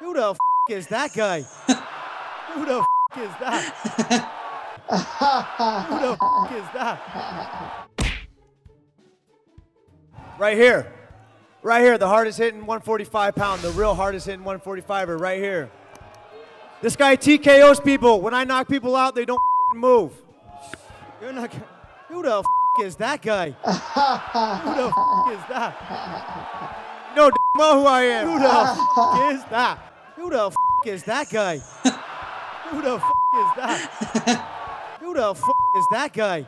Who the f*** is that guy? Who the f*** is that? Who the f*** is that? Right here. Right here, the hardest hitting 145 pound, the real hardest hitting 145er right here. This guy TKOs people. When I knock people out, they don't move. You're not, who the f is that guy? Who the f is that? You know who I am. Who the f is that? Who the f is that guy? Who the f is that? Who the f is that guy?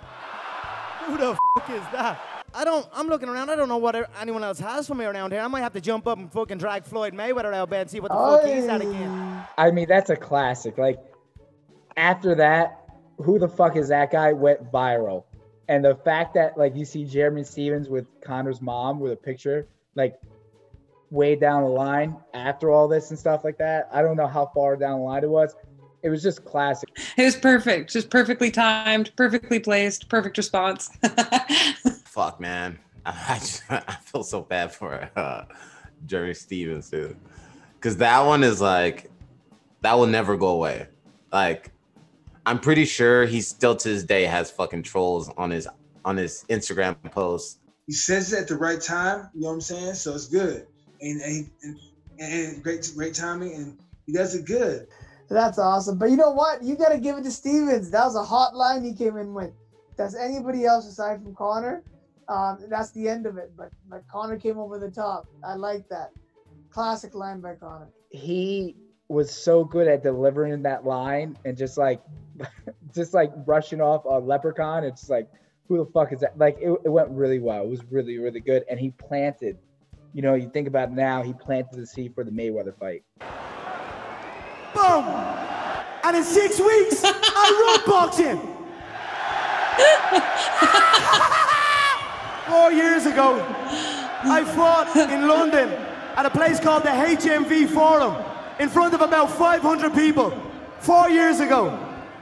Who the f is that? I'm looking around, I don't know what anyone else has for me around here. I might have to jump up and fucking drag Floyd Mayweather out bed and see what the fuck he's at again. I mean, that's a classic. Like, after that, who the fuck is that guy went viral. And the fact that, like, you see Jeremy Stephens with Conor's mom with a picture, like, way down the line after all this and stuff like that. I don't know how far down the line it was. It was just classic. It was perfect. Just perfectly timed, perfectly placed, perfect response. Fuck, man. I feel so bad for Jeremy Stephens, dude. Because that one is like, that will never go away. Like, I'm pretty sure he still to this day has fucking trolls on his Instagram posts. He says it at the right time, you know what I'm saying? So it's good. And great timing, and he does it good. That's awesome. But you know what? You got to give it to Stephens. That was a hot line he came in with. That's anybody else aside from Conor. That's the end of it. But Conor came over the top. I like that. Classic line by Conor. He was so good at delivering that line and just like brushing off a leprechaun. It's just like, who the fuck is that? Like, it went really well. It was really, really good. And he planted, you know, you think about it now, he planted the seed for the Mayweather fight. Boom! And in 6 weeks, I roadboxed him. 4 years ago, I fought in London at a place called the HMV Forum in front of about 500 people. 4 years ago.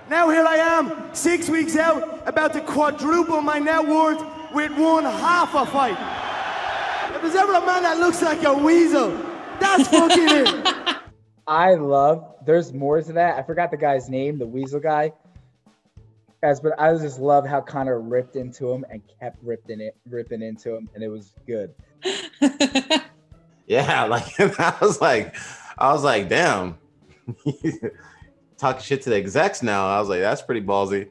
Now here I am, 6 weeks out, about to quadruple my net worth with one half a fight. If there's ever a man that looks like a weasel, that's fucking it. I love, there's more to that. I forgot the guy's name, the weasel guy. But I just love how Conor ripped into him and kept ripping into him, and it was good. Yeah, like I was like, damn, talking shit to the execs now. I was like, that's pretty ballsy.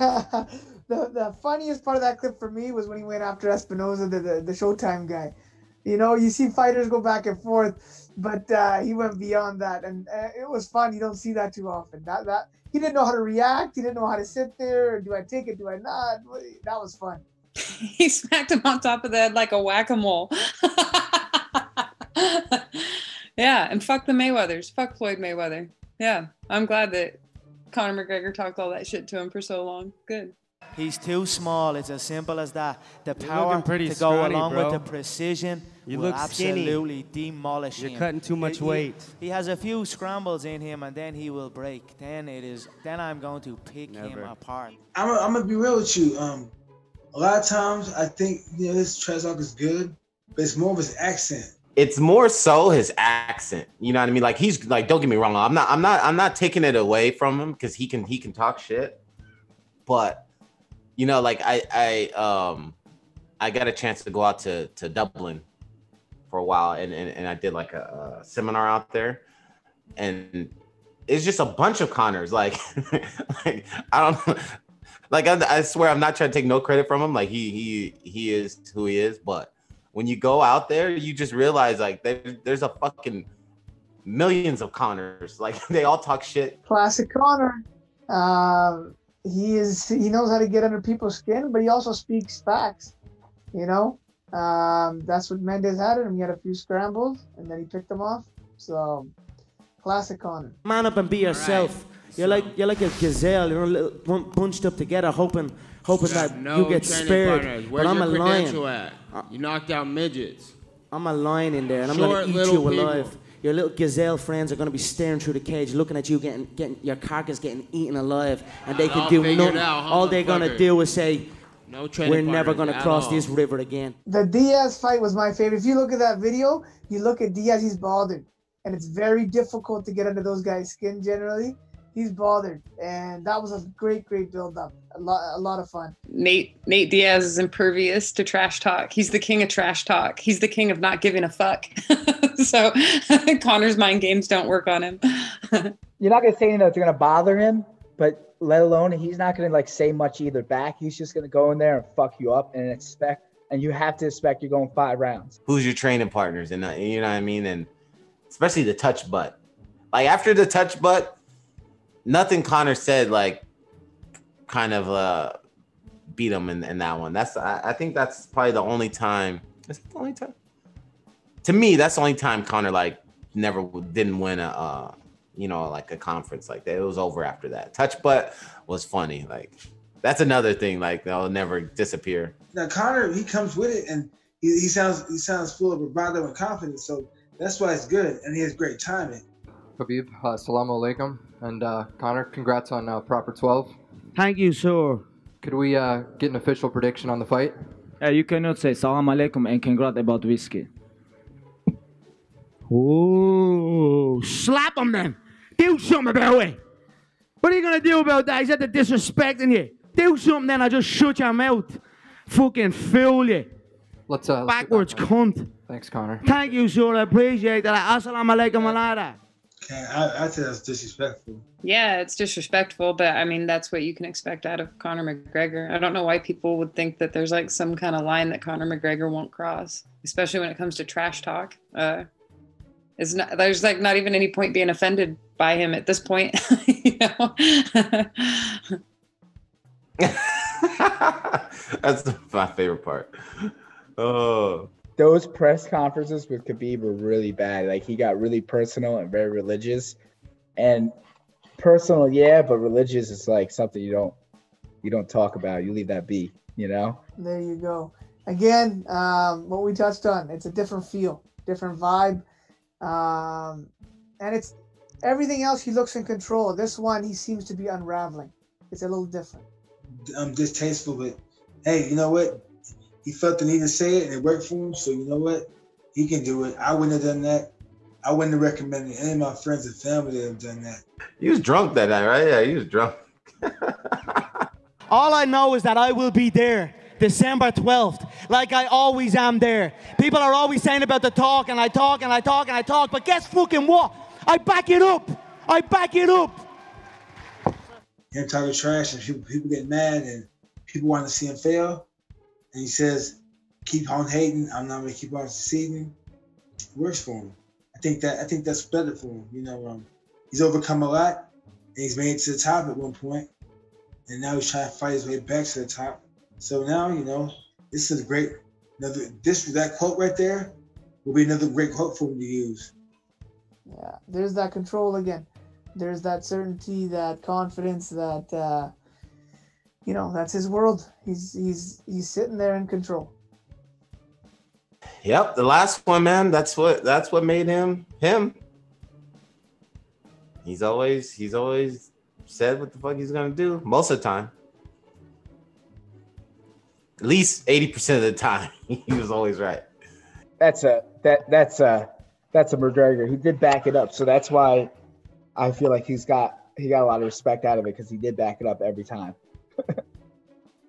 the funniest part of that clip for me was when he went after Espinoza, the Showtime guy. You know, you see fighters go back and forth, but he went beyond that, and it was fun. You don't see that too often. That he didn't know how to react. He didn't know how to sit there. Do I take it? Do I not? That was fun. He smacked him on top of the head like a whack-a-mole. Yeah, and fuck the Mayweathers. Fuck Floyd Mayweather. Yeah, I'm glad that Conor McGregor talked all that shit to him for so long. Good. He's too small. It's as simple as that. The power to go along with the precision. You look skinny. Absolutely demolish him. You're cutting too much weight. He has a few scrambles in him, and then he will break. Then I'm going to pick him apart. I'm gonna be real with you. A lot of times I think, you know, this trash talk is good, but it's more of his accent. It's more so his accent. You know what I mean? Like, he's like, don't get me wrong. I'm not taking it away from him because he can talk shit, but you know, like I got a chance to go out to Dublin for a while, and I did like a seminar out there, and it's just a bunch of Conors. Like, like I swear I'm not trying to take no credit from him. Like he is who he is. But when you go out there, you just realize like there's a fucking millions of Conors. Like they all talk shit. Classic Conor. He knows how to get under people's skin, but he also speaks facts. You know, that's what Mendes had in him. He had a few scrambles and then he picked them off. So classic Conor. Man up and be yourself. You're like a gazelle, you're a little bunched up together, hoping that you get spared. But I'm a lion. At? You knocked out midgets. I'm a lion in there, and I'm gonna eat you alive. People. Your little gazelle friends are gonna be staring through the cage, looking at you getting your carcass getting eaten alive, and they can do nothing. All they're gonna do is say, No training partners. We're never going to cross this river again. The Diaz fight was my favorite. If you look at that video, you look at Diaz, he's bothered. And it's very difficult to get under those guys' skin generally. He's bothered. And that was a great, great build-up. A lot of fun. Nate Diaz is impervious to trash talk. He's the king of trash talk. He's the king of not giving a fuck. So Conor's mind games don't work on him. You're not going to say anything that's going to bother him, but let alone he's not going to like say much either back. He's just going to go in there and fuck you up and expect, and you have to expect you're going 5 rounds. Who's your training partners? And you know what I mean? And especially the touch butt. Like after the touch butt, nothing Conor said like kind of beat him in that one. That's I think that's probably the only time. That's the only time. To me, that's the only time Conor like never didn't win a you know, like a conference like that. It was over after that. Touch butt was funny. Like that's another thing. Like that'll never disappear. Now Conor, he comes with it, and he sounds full of bravado and confidence. So that's why it's good, and he has great timing. Khabib, assalamu alaikum, and Conor, congrats on Proper 12. Thank you, sir. Could we get an official prediction on the fight? You cannot say salam alaikum and congrats about whiskey. Ooh, slap him then. Do something about it. What are you going to do about that? Is that the disrespect in here? Do something then. I just shut your mouth. Fucking fool you. Let's backwards cunt. Thanks, Conor. Thank you, sir. I appreciate that. Assalamu alaikum alaykum. I think that's disrespectful. Yeah, it's disrespectful, but I mean, that's what you can expect out of Conor McGregor. I don't know why people would think that there's like some kind of line that Conor McGregor won't cross, especially when it comes to trash talk. It's not, there's like not even any point being offended by him at this point. You know? That's my favorite part. Oh. Those press conferences with Khabib were really bad. Like he got really personal and very religious, and personal, yeah, but religious is like something you don't talk about. You leave that be, you know. There you go. Again, what we touched on. It's a different feel, different vibe, and it's everything else. He looks in control. This one, he seems to be unraveling. It's a little different. I'm distasteful, but hey, you know what? He felt the need to say it, and it worked for him. So you know what? He can do it. I wouldn't have done that. I wouldn't have recommended any of my friends and family that have done that. He was drunk that night, right? Yeah, he was drunk. All I know is that I will be there December 12th, like I always am there. People are always saying about the talk, and I talk, and I talk, and I talk. But guess fucking what? I back it up. I back it up. Him talking trash, and people get mad, and people want to see him fail. And he says, keep on hating, I'm not gonna keep on succeeding. It works for him. I think that's better for him. You know, he's overcome a lot, and he's made it to the top at one point. And now he's trying to fight his way back to the top. So now, you know, this is a great, that quote right there will be another great quote for him to use. Yeah, there's that control again. There's that certainty, that confidence, that you know, that's his world. He's sitting there in control. Yep, the last one, man. That's what made him him. He's always said what the fuck he's gonna do most of the time. At least 80% of the time, he was always right. That's a McGregor. He did back it up, so that's why I feel like he got a lot of respect out of it because he did back it up every time.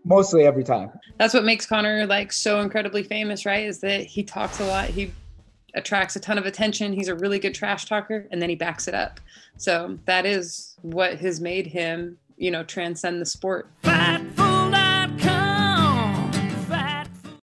Mostly every time. That's what makes Conor like so incredibly famous, right? Is that he talks a lot, he attracts a ton of attention, he's a really good trash talker, and then he backs it up. So that is what has made him, you know, transcend the sport.